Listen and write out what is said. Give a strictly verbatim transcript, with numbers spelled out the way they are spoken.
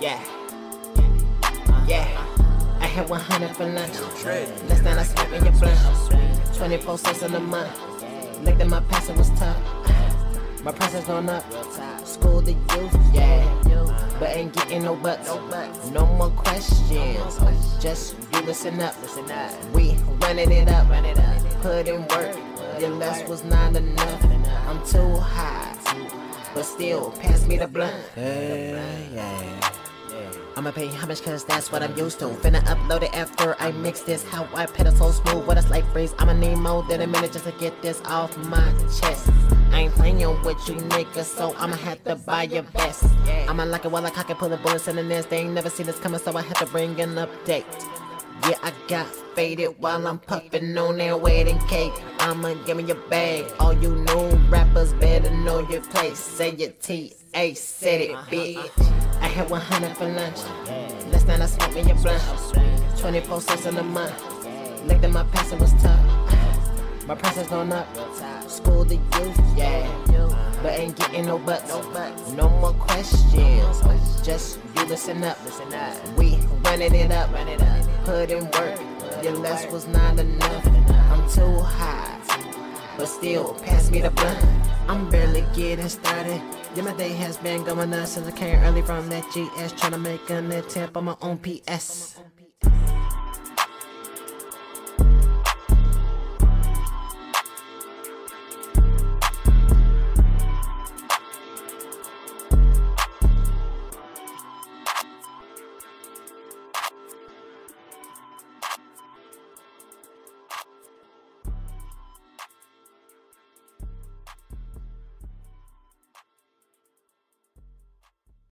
Yeah. Yeah. I had one hundred for lunch. Less than I smoke in your blunt. twenty-four cents in a month. Looked at my past, it was tough. My pressure's gone up. School the youth, yeah. But ain't getting no bucks. No more questions. Just you listen up. We running it up. Put in work. Your lust was not enough. I'm too high. But still, pass me the blunt. Hey, yeah. I'ma pay homage cause that's what I'm used to. Finna upload it after I mix this. How I pedal so smooth with a slight freeze. I'ma need more than a minute just to get this off my chest. I ain't playing with you niggas, so I'ma have to buy your best. I'ma lock it while I cock it, pullin' bullets in the nest. They ain't never seen this coming, so I have to bring an update. Yeah, I got faded while I'm puffin' on that wedding cake. I'ma give me your bag. All you new rappers better know your place. Zaya T A said it, bitch. I had one hundred for lunch. Last night I smoked in your blunt. twenty-four cents in a month. Looked at my past, it was tough. My pressure's gone up. School the youth, yeah. But ain't getting no bucks. No more questions. Just you listen up. We running it up. Put in work. Your lust was not enough. I'm too high. But still, pass me the blunt. I'm barely getting started. Yeah, my day has been going up since I came early from that G S. Tryna make an attempt on my own P S.